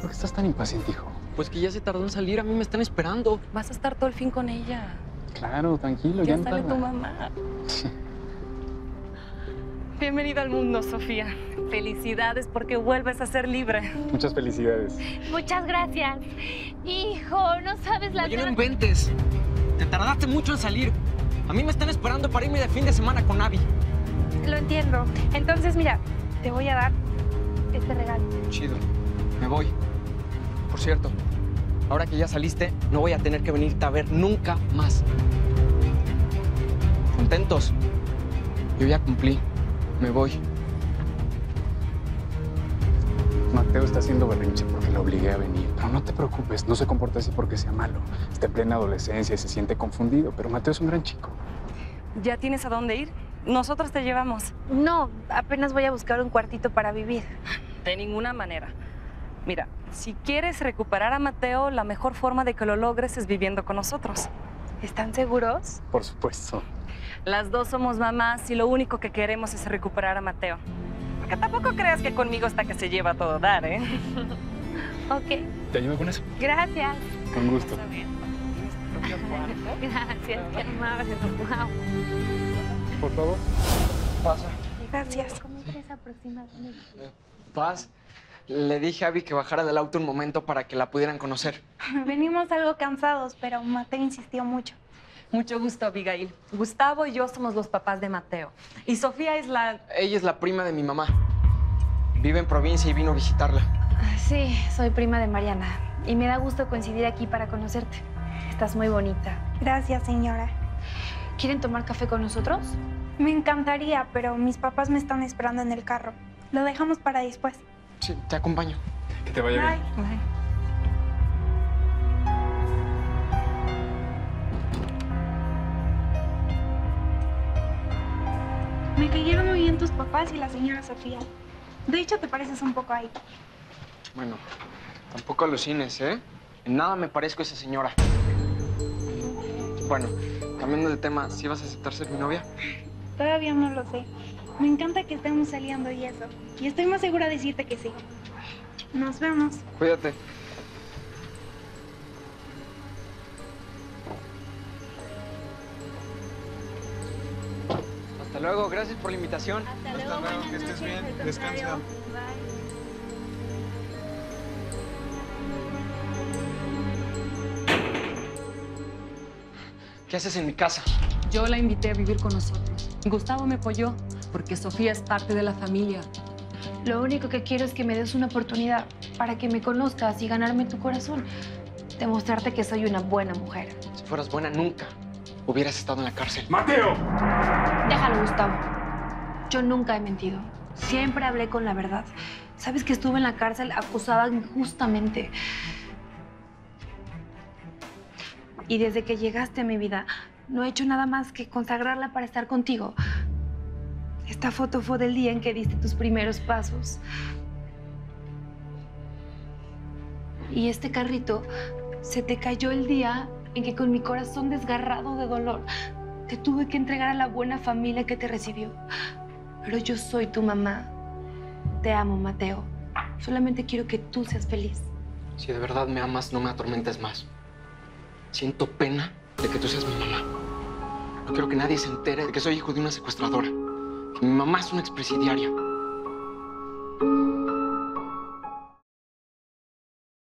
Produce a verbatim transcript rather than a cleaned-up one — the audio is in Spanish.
¿Por qué estás tan impaciente, hijo? Pues que ya se tardó en salir, a mí me están esperando. Vas a estar todo el fin con ella. Claro, tranquilo, ya, ya no tarda. Ya sale tu mamá. Sí. Bienvenida al mundo, Sofía. Felicidades porque vuelves a ser libre. Muchas felicidades. Muchas gracias. Hijo, no sabes la... Oye, no inventes. Te tardaste mucho en salir. A mí me están esperando para irme de fin de semana con Abby. Lo entiendo. Entonces, mira, te voy a dar este regalo. Chido. Me voy. Por cierto, ahora que ya saliste, no voy a tener que venirte a ver nunca más. ¿Contentos? Yo ya cumplí. Me voy. Mateo está haciendo berrinche porque lo obligué a venir. Pero no te preocupes, no se comporta así porque sea malo. Está en plena adolescencia y se siente confundido. Pero Mateo es un gran chico. ¿Ya tienes a dónde ir? Nosotros te llevamos. No, apenas voy a buscar un cuartito para vivir. De ninguna manera. Mira, si quieres recuperar a Mateo, la mejor forma de que lo logres es viviendo con nosotros. ¿Están seguros? Por supuesto. Las dos somos mamás y lo único que queremos es recuperar a Mateo. Porque tampoco creas que conmigo está que se lleva todo dar, ¿eh? Ok. ¿Te ayudo con eso? Gracias. Con gusto. Está bien. Gracias, qué amable. Wow. Por favor, pasa. Gracias. ¿Cómo quieres aproximarme? Paz. Le dije a Abby que bajara del auto un momento para que la pudieran conocer. Venimos algo cansados, pero Mateo insistió mucho. Mucho gusto, Abigail. Gustavo y yo somos los papás de Mateo. Y Sofía es la... Ella es la prima de mi mamá. Vive en provincia y vino a visitarla. Sí, soy prima de Mariana. Y me da gusto coincidir aquí para conocerte. Estás muy bonita. Gracias, señora. ¿Quieren tomar café con nosotros? Me encantaría, pero mis papás me están esperando en el carro. Lo dejamos para después. Sí, te acompaño. Que te vaya bien. Bye. Bye. Me cayeron muy bien tus papás y la señora Sofía. De hecho, te pareces un poco a ella. Bueno, tampoco alucines, ¿eh? En nada me parezco a esa señora. Bueno, cambiando de tema, ¿sí vas a aceptar ser mi novia? Todavía no lo sé. Me encanta que estemos saliendo y eso. Y estoy más segura de decirte que sí. Nos vemos. Cuídate. Hasta luego. Gracias por la invitación. Hasta, Hasta luego. luego. Que estés bien. Descansa. ¿Qué haces en mi casa? Yo la invité a vivir con nosotros. Gustavo me apoyó. Porque Sofía es parte de la familia. Lo único que quiero es que me des una oportunidad para que me conozcas y ganarme tu corazón. Demostrarte que soy una buena mujer. Si fueras buena, nunca hubieras estado en la cárcel. ¡Mateo! Déjalo, Gustavo. Yo nunca he mentido. Siempre hablé con la verdad. Sabes que estuve en la cárcel acusada injustamente. Y desde que llegaste a mi vida, no he hecho nada más que consagrarla para estar contigo. Esta foto fue del día en que diste tus primeros pasos. Y este carrito se te cayó el día en que con mi corazón desgarrado de dolor te tuve que entregar a la buena familia que te recibió. Pero yo soy tu mamá. Te amo, Mateo. Solamente quiero que tú seas feliz. Si de verdad me amas, no me atormentes más. Siento pena de que tú seas mi mamá. No quiero que nadie se entere de que soy hijo de una secuestradora. Mi mamá es una expresidiaria.